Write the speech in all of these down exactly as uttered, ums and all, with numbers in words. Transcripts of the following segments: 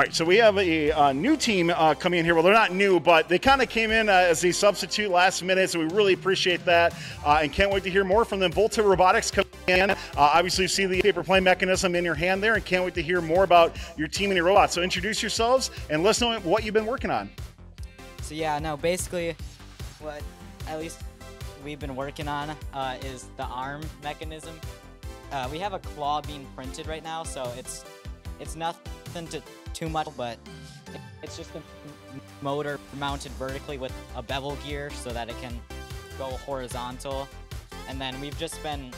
All right, so we have a, a new team uh, coming in here. Well, they're not new, but they kind of came in uh, as a substitute last minute, so we really appreciate that uh, and can't wait to hear more from them. Volta Robotics coming in. Uh, obviously, you see the paper plane mechanism in your hand there and can't wait to hear more about your team and your robots. So introduce yourselves and let us know what you've been working on. So yeah, no, basically what at least we've been working on uh, is the arm mechanism. Uh, we have a claw being printed right now, so it's it's nothing to too much, but it's just a motor mounted vertically with a bevel gear so that it can go horizontal. And then we've just been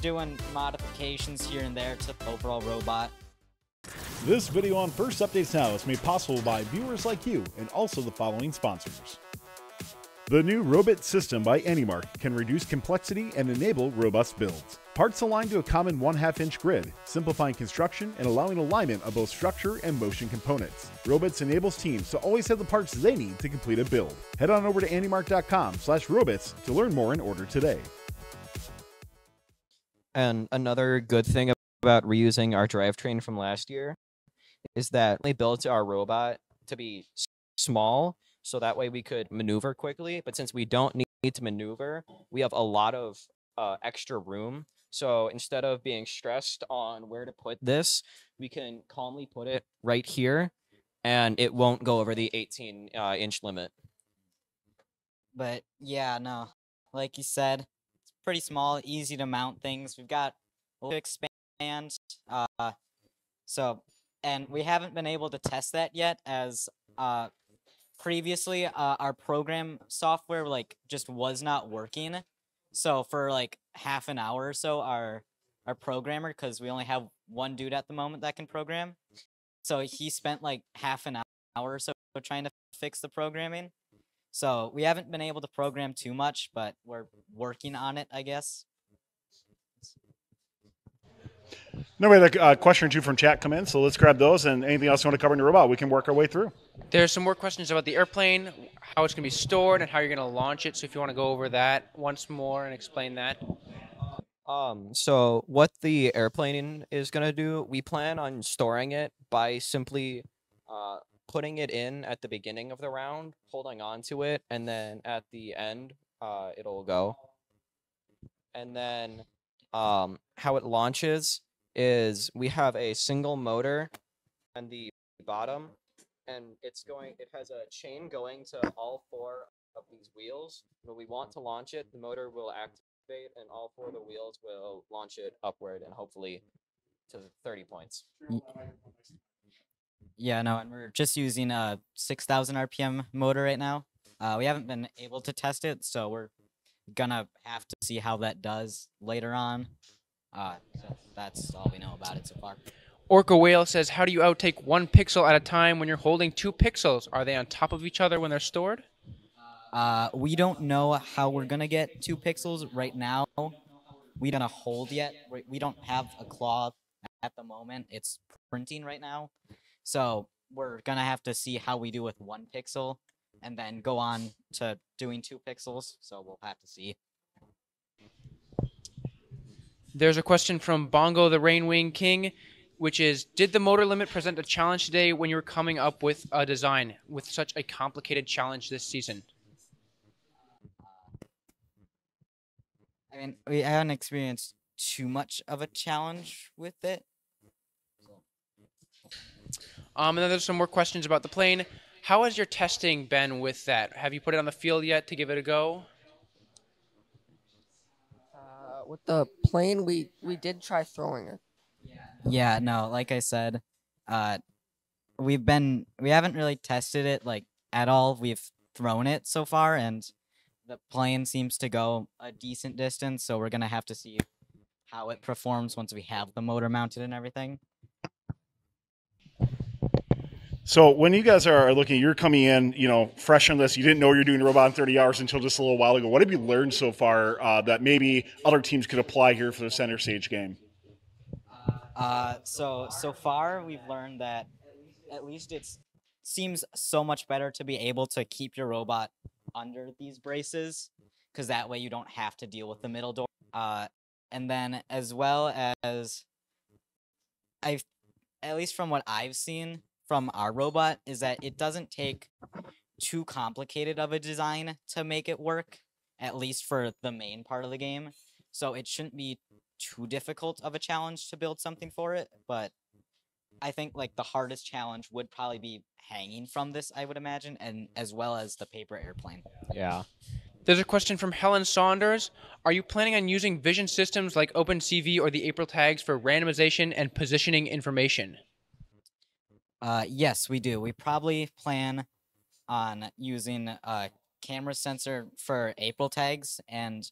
doing modifications here and there to the overall robot. This video on First Updates Now is made possible by viewers like you and also the following sponsors. The new Robits system by AndyMark can reduce complexity and enable robust builds. Parts aligned to a common one half inch grid, simplifying construction and allowing alignment of both structure and motion components. Robits enables teams to always have the parts they need to complete a build. Head on over to andymark dot com slash robits to learn more and order today. And another good thing about reusing our drivetrain from last year is that we built our robot to be small, so that way we could maneuver quickly. But since we don't need to maneuver, we have a lot of uh, extra room. So instead of being stressed on where to put this, we can calmly put it right here and it won't go over the eighteen inch limit. But yeah, no, like you said, it's pretty small, easy to mount things. We've got to expand. Uh, so, and we haven't been able to test that yet as, uh, previously, uh, our program software like just was not working. So for like half an hour or so, our our programmer, because we only have one dude at the moment that can program, so he spent like half an hour or so trying to fix the programming. So we haven't been able to program too much, but we're working on it, I guess. No, we had a uh, question or two from chat come in, so let's grab those, and anything else you want to cover in your robot, we can work our way through. There's some more questions about the airplane, how it's going to be stored, and how you're going to launch it, so if you want to go over that once more and explain that. Um, so what the airplane is going to do, we plan on storing it by simply uh, putting it in at the beginning of the round, holding on to it, and then at the end, uh, it'll go. And then um, how it launches is we have a single motor on the bottom, and it's going, it has a chain going to all four of these wheels. When we want to launch it, the motor will activate and all four of the wheels will launch it upward and hopefully to thirty points. Yeah, no, and we're just using a six thousand R P M motor right now. Uh, we haven't been able to test it, so we're gonna have to see how that does later on. Uh, so that's all we know about it so far. Orca Whale says, how do you outtake one pixel at a time when you're holding two pixels? Are they on top of each other when they're stored? Uh, we don't know how we're going to get two pixels right now. We don't hold yet. We don't have a claw at the moment. It's printing right now. So we're going to have to see how we do with one pixel and then go on to doing two pixels. So we'll have to see. There's a question from Bongo the Rainwing King, which is, did the motor limit present a challenge today when you were coming up with a design with such a complicated challenge this season? I mean, we haven't experienced too much of a challenge with it. Um, and then there's some more questions about the plane. How has your testing been with that? Have you put it on the field yet to give it a go? With the plane, we we did try throwing it. Yeah, no, like I said, uh, we've been we haven't really tested it like at all. We've thrown it so far, and the plane seems to go a decent distance. So we're gonna have to see how it performs once we have the motor mounted and everything. So when you guys are looking, you're coming in, you know, fresh on this. You didn't know you're doing a robot in thirty hours until just a little while ago. What have you learned so far uh, that maybe other teams could apply here for the center stage game? Uh, so so far we've learned that at least it seems so much better to be able to keep your robot under these braces, because that way you don't have to deal with the middle door. Uh, and then as well as I've, at least from what I've seen, from our robot is that it doesn't take too complicated of a design to make it work, at least for the main part of the game. So it shouldn't be too difficult of a challenge to build something for it, but I think like the hardest challenge would probably be hanging from this, I would imagine, and as well as the paper airplane. Yeah. There's a question from Helen Saunders. Are you planning on using vision systems like OpenCV or the April tags for randomization and positioning information? Uh, yes, we do. We probably plan on using a camera sensor for April tags, and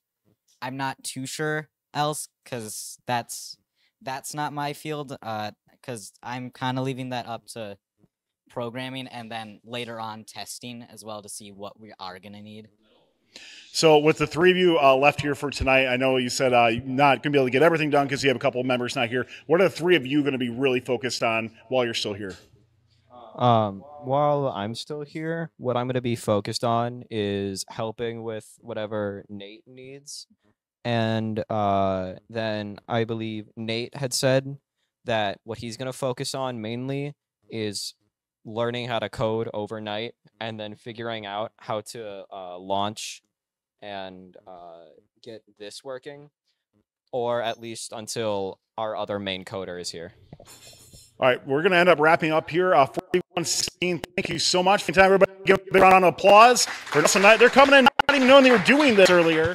I'm not too sure else because that's that's not my field. Uh, because I'm kind of leaving that up to programming and then later on testing as well to see what we are going to need. So with the three of you uh, left here for tonight, I know you said uh, you're not going to be able to get everything done because you have a couple of members not here. What are the three of you going to be really focused on while you're still here? Um, while I'm still here, what I'm going to be focused on is helping with whatever Nate needs. And uh, then I believe Nate had said that what he's going to focus on mainly is learning how to code overnight and then figuring out how to uh, launch and uh, get this working, or at least until our other main coder is here. All right, we're going to end up wrapping up here. Uh, forty-one sixteen, thank you so much. Time, everybody, give a big round of applause for this tonight. They're coming in not even knowing they were doing this earlier.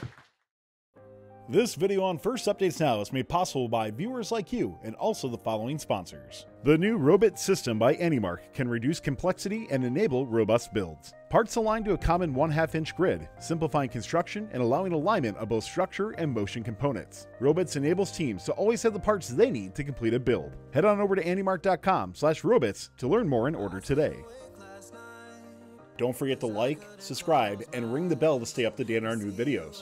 This video on First Updates Now is made possible by viewers like you and also the following sponsors. The new Robits system by AndyMark can reduce complexity and enable robust builds. Parts aligned to a common one half inch grid, simplifying construction and allowing alignment of both structure and motion components. Robits enables teams to always have the parts they need to complete a build. Head on over to andymark dot com slash robits to learn more and order today. Don't forget to like, subscribe, and ring the bell to stay up to date on our new videos.